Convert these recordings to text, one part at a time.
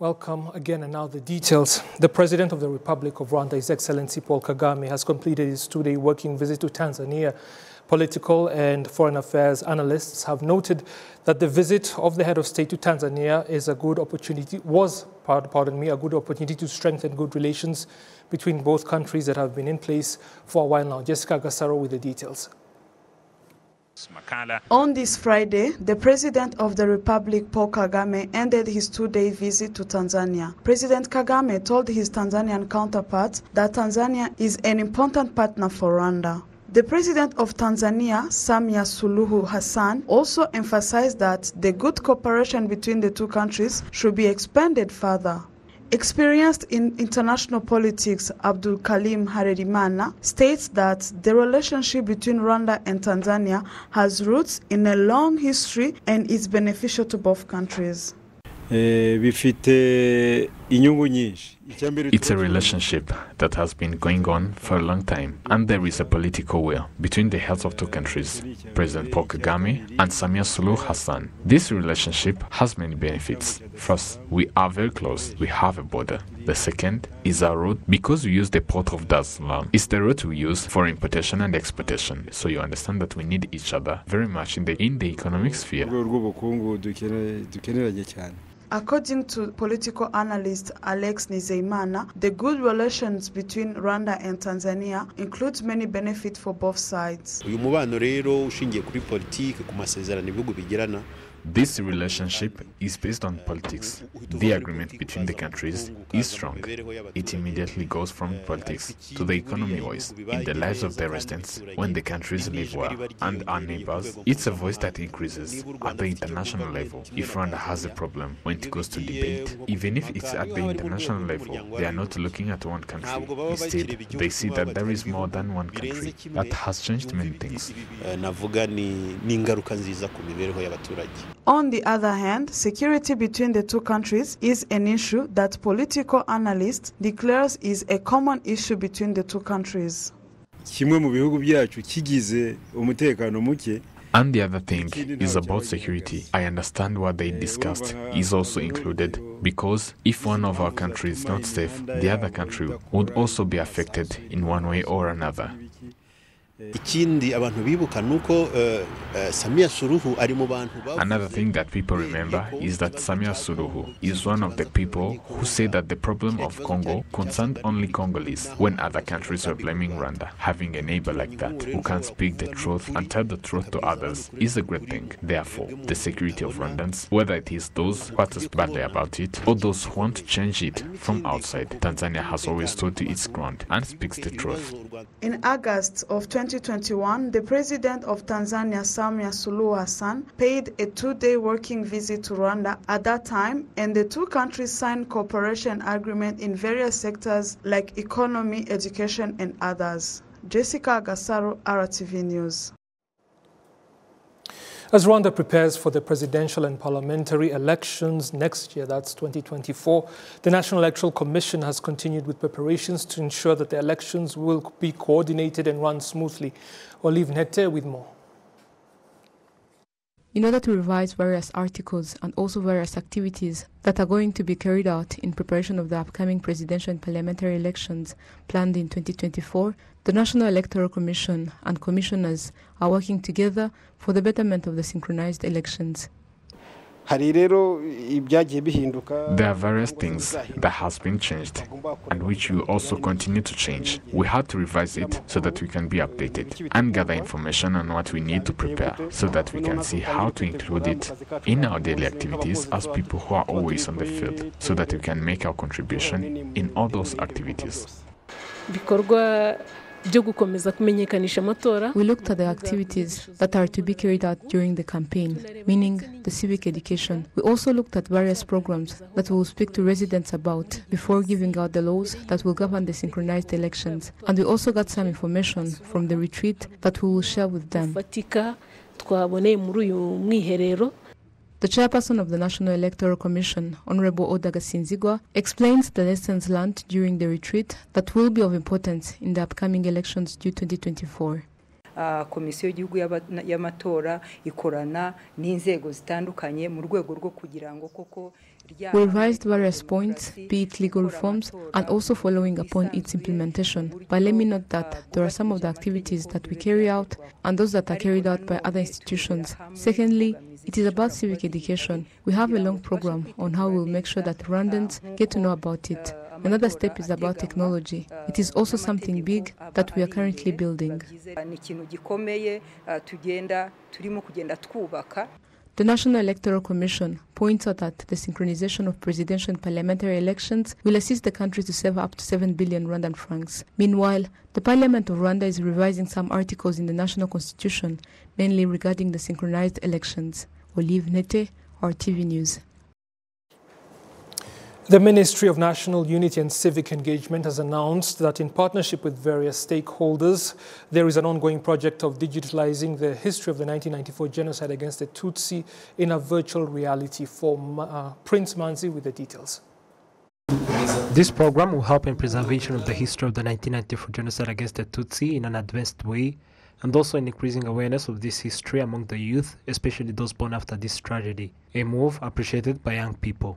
Welcome again, and now the details. The President of the Republic of Rwanda, His Excellency Paul Kagame, has completed his two-day working visit to Tanzania. Political and foreign affairs analysts have noted that the visit of the head of state to Tanzania is a good opportunity, a good opportunity to strengthen good relations between both countries that have been in place for a while now. Jessica Gasaro with the details. On this Friday, the President of the Republic, Paul Kagame, ended his two-day visit to Tanzania. President Kagame told his Tanzanian counterpart that Tanzania is an important partner for Rwanda. The President of Tanzania, Samia Suluhu Hassan, also emphasized that the good cooperation between the two countries should be expanded further. Experienced in international politics, Abdul Karim Harerimana states that the relationship between Rwanda and Tanzania has roots in a long history and is beneficial to both countries. It's a relationship that has been going on for a long time, and there is a political will between the heads of two countries, President Paul Kagame and Samia Suluhu Hassan. This relationship has many benefits. First, we are very close. We have a border. The second is our road, because we use the port of Dar es Salaam. It's the road we use for importation and exportation. So you understand that we need each other very much in the economic sphere. According to political analyst Alex Nizeimana, the good relations between Rwanda and Tanzania includes many benefits for both sides. This relationship is based on politics. The agreement between the countries is strong. It immediately goes from politics to the economy-wise, in the lives of the residents, when the countries live well. And our neighbors, it's a voice that increases at the international level. If Rwanda has a problem, when it goes to debate, even if it's at the international level, they are not looking at one country. Instead, they see that there is more than one country. That has changed many things. On the other hand, security between the two countries is an issue that political analysts declare is a common issue between the two countries. And the other thing is about security. I understand what they discussed is also included, because if one of our countries is not safe, the other country would also be affected in one way or another. Another thing that people remember is that Samia Suluhu is one of the people who say that the problem of Congo concerned only Congolese, when other countries were blaming Rwanda. Having a neighbor like that who can speak the truth and tell the truth to others is a great thing. Therefore, the security of Rwandans, whether it is those who are to speak badly about it or those who want to change it from outside, Tanzania has always stood to its ground and speaks the truth. In August of 2021, the President of Tanzania, Samia Suluhu Hassan, paid a two-day working visit to Rwanda at that time, and the two countries signed cooperation agreements in various sectors like economy, education, and others. Jessica Gasaro, RTV News. As Rwanda prepares for the presidential and parliamentary elections next year, that's 2024, the National Electoral Commission has continued with preparations to ensure that the elections will be coordinated and run smoothly. Olivier Nete with more. In order to revise various articles and also various activities that are going to be carried out in preparation of the upcoming presidential and parliamentary elections planned in 2024, the National Electoral Commission and commissioners are working together for the betterment of the synchronized elections. There are various things that has been changed and which will also continue to change. We had to revise it so that we can be updated and gather information on what we need to prepare so that we can see how to include it in our daily activities as people who are always on the field, so that we can make our contribution in all those activities. We looked at the activities that are to be carried out during the campaign, meaning the civic education. We also looked at various programs that we will speak to residents about before giving out the laws that will govern the synchronized elections. And we also got some information from the retreat that we will share with them. The chairperson of the National Electoral Commission, Honorable Odaga Sinzigwa, explains the lessons learned during the retreat that will be of importance in the upcoming elections due 2024. komisiyo y'igihugu y'amatora ikorana n'inzego zitandukanye mu rwego rwo kugira ngo koko. We revised various points, be it legal reforms, and also following upon its implementation. But let me note that there are some of the activities that we carry out and those that are carried out by other institutions. Secondly, it is about civic education. We have a long program on how we'll make sure that Rwandans get to know about it. Another step is about technology. It is also something big that we are currently building. The National Electoral Commission points out that the synchronization of presidential and parliamentary elections will assist the country to save up to 7 billion Rwandan francs. Meanwhile, the Parliament of Rwanda is revising some articles in the national constitution, mainly regarding the synchronized elections. Olivier Nete, RTV News. The Ministry of National Unity and Civic Engagement has announced that in partnership with various stakeholders, there is an ongoing project of digitalizing the history of the 1994 genocide against the Tutsi in a virtual reality form. Prince Manzi with the details. This program will help in preservation of the history of the 1994 genocide against the Tutsi in an advanced way, and also in increasing awareness of this history among the youth, especially those born after this tragedy, a move appreciated by young people.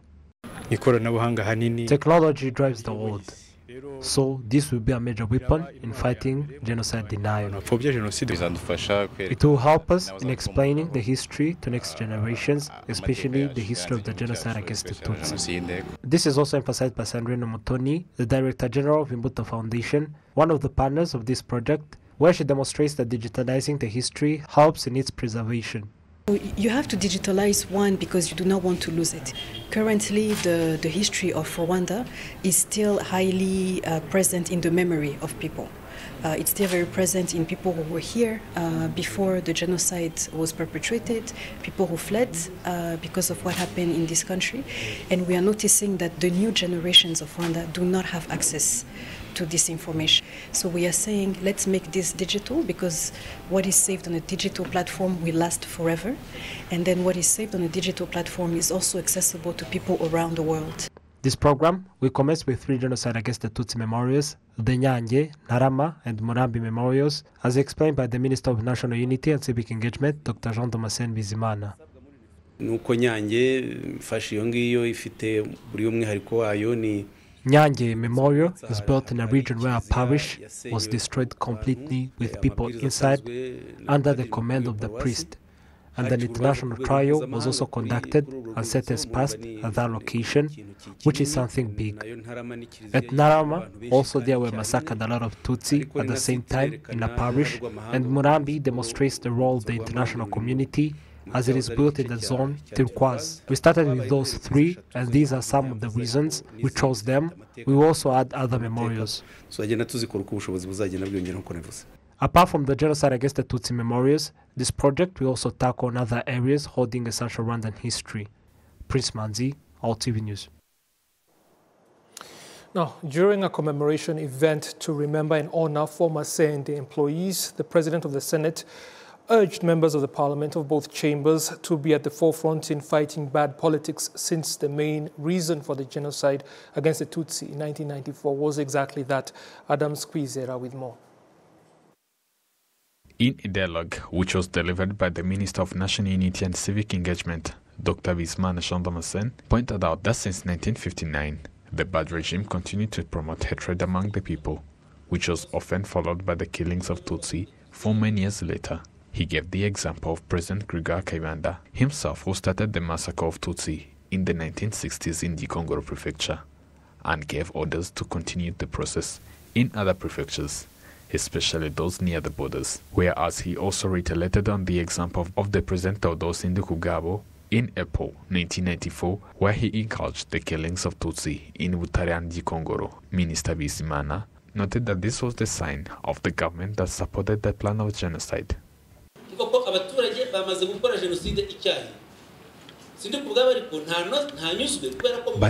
Technology drives the world, so this will be a major weapon in fighting genocide denial. It will help us in explaining the history to next generations, especially the history of the genocide against the Tutsi. This is also emphasized by Sandrine Mutoni, the Director General of Imbuto Foundation, one of the partners of this project, where she demonstrates that digitalizing the history helps in its preservation. You have to digitalize one because you do not want to lose it. Currently, the history of Rwanda is still highly present in the memory of people. It's still very present in people who were here before the genocide was perpetrated, people who fled because of what happened in this country. And we are noticing that the new generations of Rwanda do not have access to this information. So we are saying, let's make this digital, because what is saved on a digital platform will last forever. And then what is saved on a digital platform is also accessible to people around the world. This program will commence with 3 genocide against the Tutsi memorials, the Nyange, Narama, and Murambi memorials, as explained by the Minister of National Unity and Civic Engagement, Dr. Jean-Damascène Bizimana. Nyange Memorial is built in a region where a parish was destroyed completely, with people inside under the command of the priest. And an international trial was also conducted and sentence passed at that location, which is something big. At Narama, also there were massacred a lot of Tutsi at the same time in a parish, and Murambi demonstrates the role of the international community as it is built in the zone turquoise. We started with those 3, and these are some of the reasons we chose them. We will also add other memorials. Apart from the genocide against the Tutsi memorials, this project will also tackle other areas holding essential Rwandan history. Prince Manzi, RTV News. Now, during a commemoration event to remember and honor former CND employees, the President of the Senate urged members of the parliament of both chambers to be at the forefront in fighting bad politics, since the main reason for the genocide against the Tutsi in 1994 was exactly that. Adam Kwizera with more. In a dialogue which was delivered by the Minister of National Unity and Civic Engagement, Dr. Wisman Shandamasen pointed out that since 1959, the bad regime continued to promote hatred among the people, which was often followed by the killings of Tutsi for many years later. He gave the example of President Grégoire Kayibanda himself, who started the massacre of Tutsi in the 1960s in the Kongoro prefecture and gave orders to continue the process in other prefectures, especially those near the borders. Whereas he also retaliated on the example of the President Theodore Kagame in April 1994, where he encouraged the killings of Tutsi in Butare and the Kongoro. Minister Bizimana noted that this was the sign of the government that supported the plan of genocide. By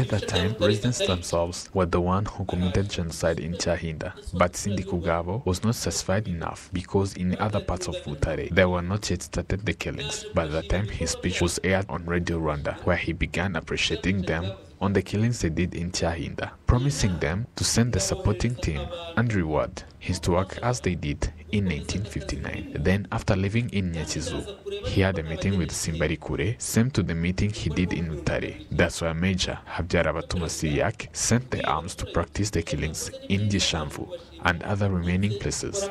that time, residents themselves were the one who committed genocide in Chahinda. But Sindikugabo was not satisfied enough because in other parts of Butare, they were not yet started the killings. By that time, his speech was aired on Radio Rwanda, where he began appreciating them on the killings they did in Chahinda, promising them to send the supporting team and reward his work as they did in 1959. Then, after living in Nyachizu, he had a meeting with Simbari Kure, same to the meeting he did in Butare. That's where Major Habyarimana Siriak sent the arms to practice the killings in Gishamvu and other remaining places.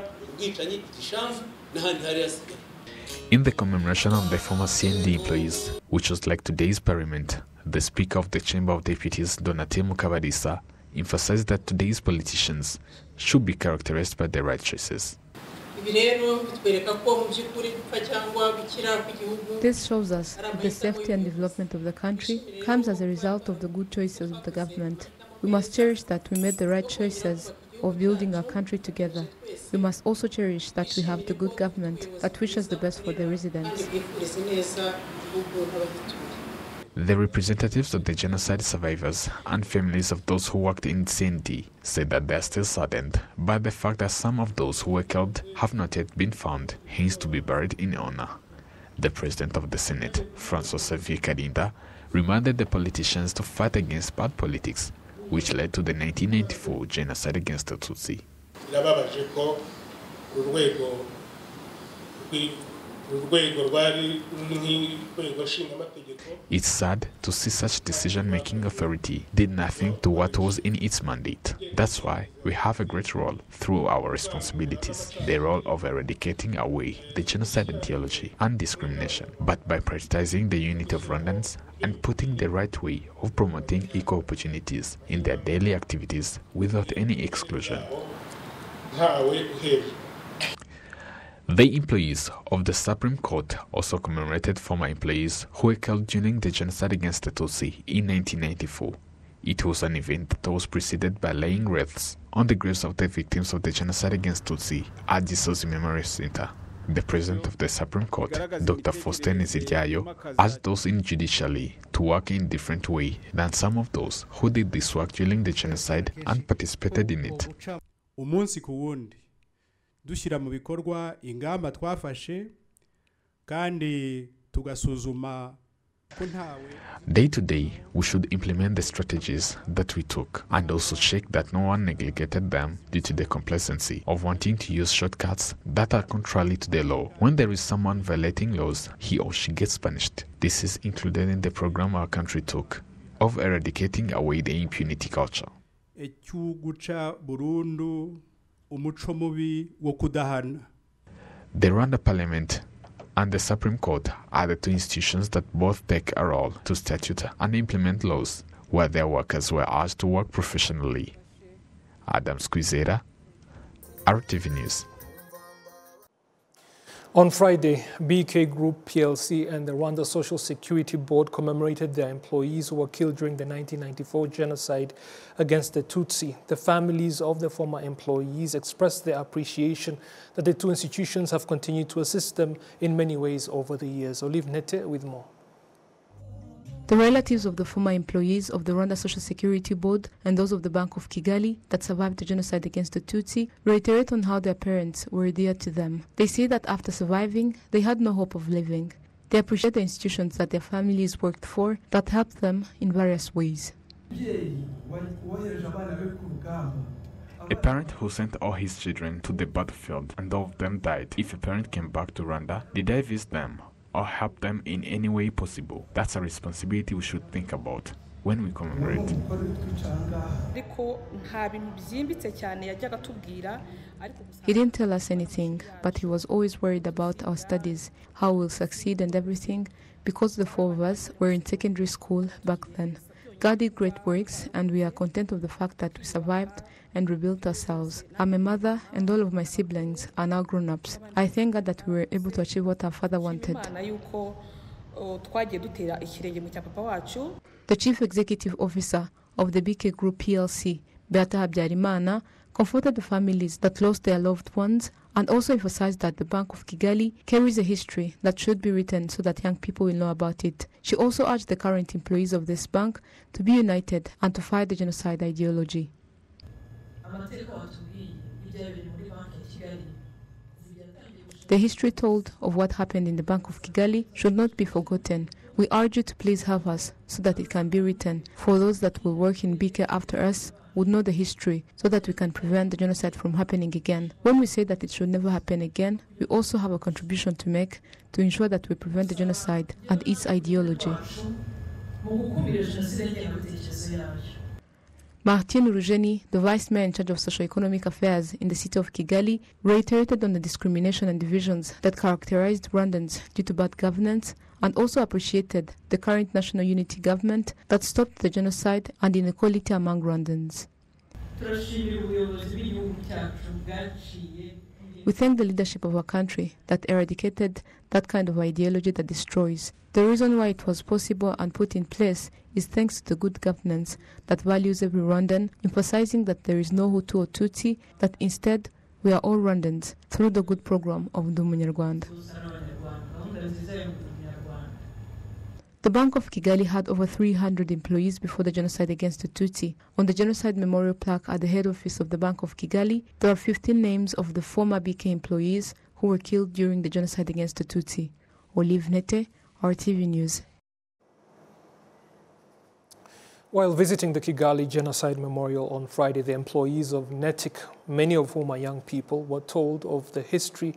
In the commemoration of the former CND employees, which was like today's parliament, the Speaker of the Chamber of Deputies, Donatimu Mukabadisa, emphasized that today's politicians should be characterized by the right choices. This shows us that the safety and development of the country comes as a result of the good choices of the government. We must cherish that we made the right choices of building our country together. We must also cherish that we have the good government that wishes the best for the residents. The representatives of the genocide survivors and families of those who worked in CND said that they are still saddened by the fact that some of those who were killed have not yet been found, hence to be buried in honor. The President of the Senate, Francois Xavier Cadinda, reminded the politicians to fight against bad politics, which led to the 1994 genocide against the Tutsi. It's sad to see such decision-making authority did nothing to what was in its mandate. That's why we have a great role through our responsibilities, the role of eradicating away the genocide ideology and discrimination. But by prioritizing the unity of Rwandans and putting the right way of promoting equal opportunities in their daily activities without any exclusion. The employees of the Supreme Court also commemorated former employees who were killed during the genocide against the Tutsi in 1994. It was an event that was preceded by laying wreaths on the graves of the victims of the genocide against Tutsi at Gisozi Memorial Center. The President of the Supreme Court, Dr. Faustin Nsengiyumva, asked those in judiciary to work in a different way than some of those who did this work during the genocide and participated in it. Dushyira mu bikorwa ingamba twafashe kandi tugasuzuma ko ntawe. Day to day we should implement the strategies that we took and also check that no one neglected them due to the complacency of wanting to use shortcuts that are contrary to the law. When there is someone violating laws, he or she gets punished. This is included in the program our country took of eradicating away the impunity culture. The Rwanda Parliament and the Supreme Court are the two institutions that both take a role to statute and implement laws where their workers were asked to work professionally. Adam Kwizera, RTV News. On Friday, BK Group PLC and the Rwanda Social Security Board commemorated their employees who were killed during the 1994 genocide against the Tutsi. The families of the former employees expressed their appreciation that the two institutions have continued to assist them in many ways over the years. Olivier Nete with more. The relatives of the former employees of the Rwanda Social Security Board and those of the Bank of Kigali that survived the genocide against the Tutsi reiterate on how their parents were dear to them. They say that after surviving, they had no hope of living. They appreciate the institutions that their families worked for that helped them in various ways. A parent who sent all his children to the battlefield and all of them died. If a parent came back to Rwanda, did I visit them or help them in any way possible? That's a responsibility we should think about when we commemorate. He didn't tell us anything, but he was always worried about our studies, how we'll succeed and everything, because the four of us were in secondary school back then. God did great works, and we are content of the fact that we survived and rebuilt ourselves. I'm a mother, and all of my siblings are now grown-ups. I thank God that we were able to achieve what our father wanted. The Chief Executive Officer of the BK Group PLC, Beata Habyarimana, comforted the families that lost their loved ones, and also emphasized that the Bank of Kigali carries a history that should be written so that young people will know about it. She also urged the current employees of this bank to be united and to fight the genocide ideology. The history told of what happened in the Bank of Kigali should not be forgotten. We urge you to please help us so that it can be written, for those that will work in BK after us would know the history so that we can prevent the genocide from happening again. When we say that it should never happen again, we also have a contribution to make to ensure that we prevent the genocide and its ideology. Martin Rugeni, the vice mayor in charge of socio-economic affairs in the city of Kigali, reiterated on the discrimination and divisions that characterized Rwandans due to bad governance, and also appreciated the current national unity government that stopped the genocide and inequality among Rwandans. We thank the leadership of our country that eradicated that kind of ideology that destroys. The reason why it was possible and put in place is thanks to the good governance that values every Rwandan, emphasizing that there is no Hutu or Tutsi, that instead we are all Rwandans through the good program of Ndi Umunyarwanda. The Bank of Kigali had over 300 employees before the genocide against the Tutsi. On the genocide memorial plaque at the head office of the Bank of Kigali, there are 15 names of the former BK employees who were killed during the genocide against the Tutsi. Olivier Nete, RTV News. While visiting the Kigali Genocide Memorial on Friday, the employees of Netic, many of whom are young people, were told of the history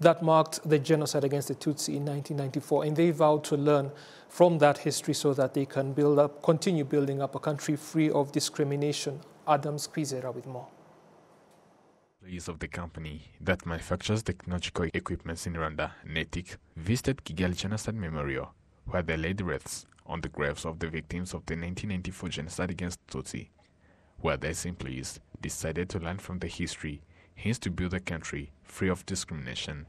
that marked the genocide against the Tutsi in 1994, and they vowed to learn from that history so that they can continue building up a country free of discrimination. Adam Kwizera with more. Employees of the company that manufactures technological equipment in Rwanda, Netic, visited Kigali Genocide Memorial, where they laid wreaths on the graves of the victims of the 1994 genocide against Tutsi, where these employees decided to learn from the history, hence to build a country free of discrimination.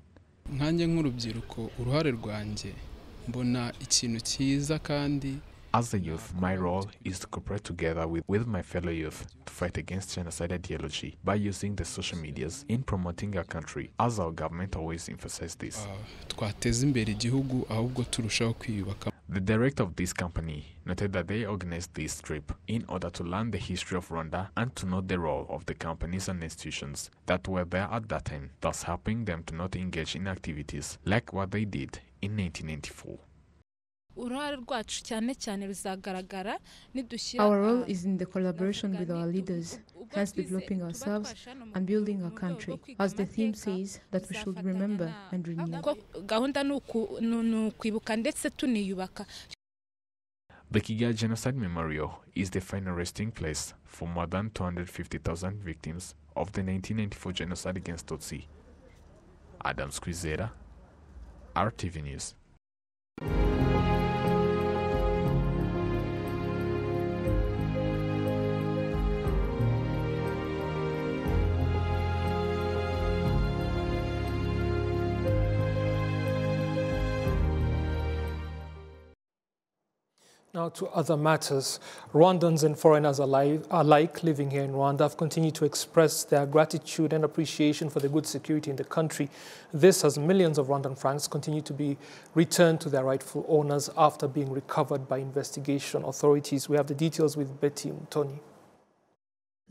As a youth, my role is to cooperate together with my fellow youth to fight against genocide ideology by using the social medias in promoting our country, as our government always emphasizes this. The director of this company noted that they organized this trip in order to learn the history of Rwanda and to know the role of the companies and institutions that were there at that time, thus helping them to not engage in activities like what they did in 1994. Our role is in the collaboration with our leaders, hence developing ourselves and building our country, as the theme says that we should remember and renew. The Kigali Genocide Memorial is the final resting place for more than 250,000 victims of the 1994 genocide against Tutsi. Adam Kwizera, RTV News. Now to other matters. Rwandans and foreigners alike living here in Rwanda have continued to express their gratitude and appreciation for the good security in the country. This as millions of Rwandan francs continue to be returned to their rightful owners after being recovered by investigation authorities. We have the details with Betty Mutoni.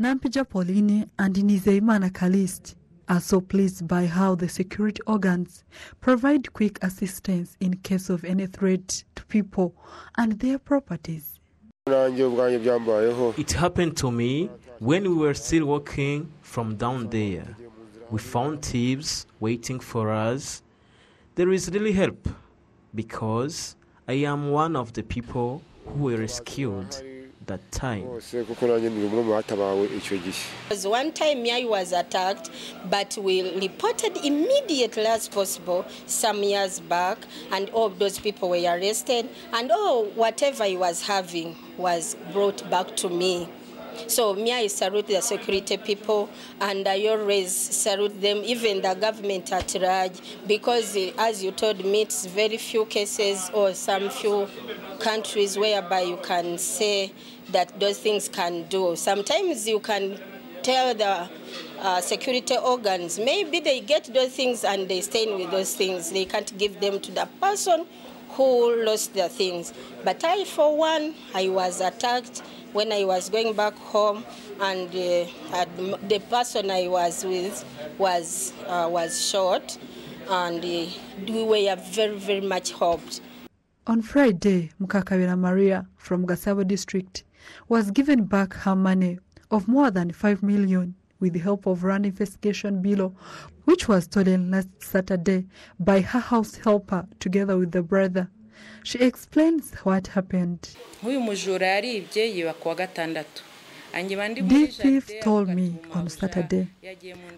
Nampija Polini and Nizeimana Kalisti are so pleased by how the security organs provide quick assistance in case of any threat to people and their properties. It happened to me when we were still walking from down there. We found thieves waiting for us. There is really help because I am one of the people who were rescued that time. Because one time I was attacked, but we reported immediately as possible some years back, and all those people were arrested, and all whatever I was having was brought back to me. So I salute the security people, and I always salute them, even the government at large, because as you told me, it's very few cases or some few countries whereby you can say that those things can do. Sometimes you can tell the security organs, maybe they get those things and they stay with those things. They can't give them to the person who lost their things. But I, for one, I was attacked when I was going back home, and the person I was with was shot, and we were very much hoped. On Friday, Mukakabira Maria from Gasabo district was given back her money of more than 5 million with the help of Rwanda Investigation Bureau, which was stolen last Saturday by her house helper together with the brother. She explains what happened. The thief told me on Saturday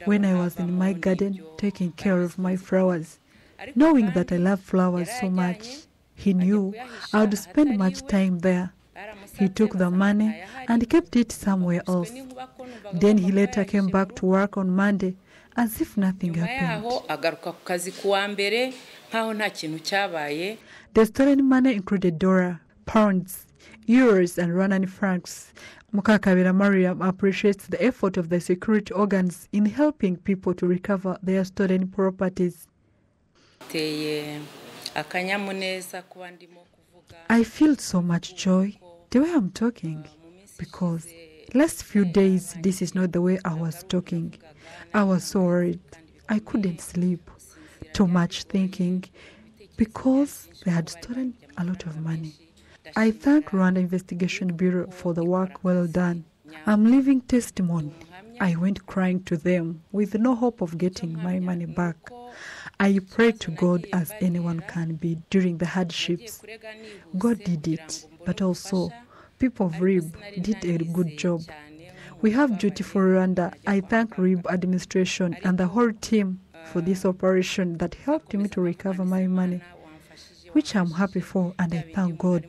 when I was in my garden taking care of my flowers, knowing that I love flowers so much. He knew I would spend much time there. He took the money and kept it somewhere else. Then he later came back to work on Monday as if nothing happened. The stolen money included dollars, pounds, euros, and Rwandan francs. Mukakabira Mariam appreciates the effort of the security organs in helping people to recover their stolen properties. I feel so much joy the way I'm talking, because last few days this is not the way I was talking. I was so worried. I couldn't sleep. Too much thinking, because they had stolen a lot of money. I thank Rwanda Investigation Bureau for the work well done. I'm leaving testimony. I went crying to them with no hope of getting my money back. I prayed to God as anyone can be during the hardships. God did it, but also people of RIB did a good job. We have duty for Rwanda. I thank RIB administration and the whole team for this operation that helped me to recover my money, which I'm happy for, and I thank God.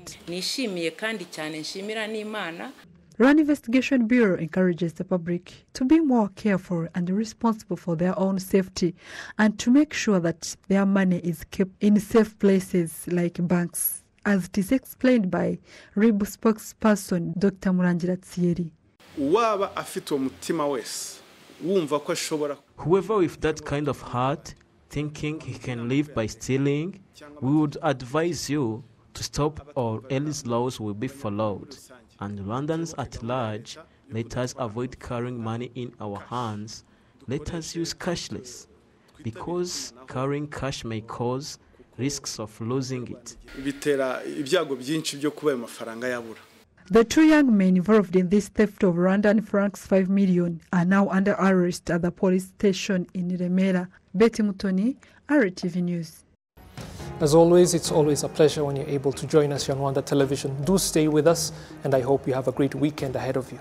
Rwanda Investigation Bureau encourages the public to be more careful and responsible for their own safety, and to make sure that their money is kept in safe places like banks, as it is explained by RIB spokesperson Dr. Murangira Tsieri. Whoever with that kind of heart, thinking he can live by stealing, we would advise you to stop, or else laws will be followed. And Rwandans at large, let us avoid carrying money in our hands. Let us use cashless, because carrying cash may cause risks of losing it. The two young men involved in this theft of Rwandan francs 5 million are now under arrest at the police station in Remera. Betty Mutoni, RTV News. As always, it's always a pleasure when you're able to join us here on Rwanda Television. Do stay with us, and I hope you have a great weekend ahead of you.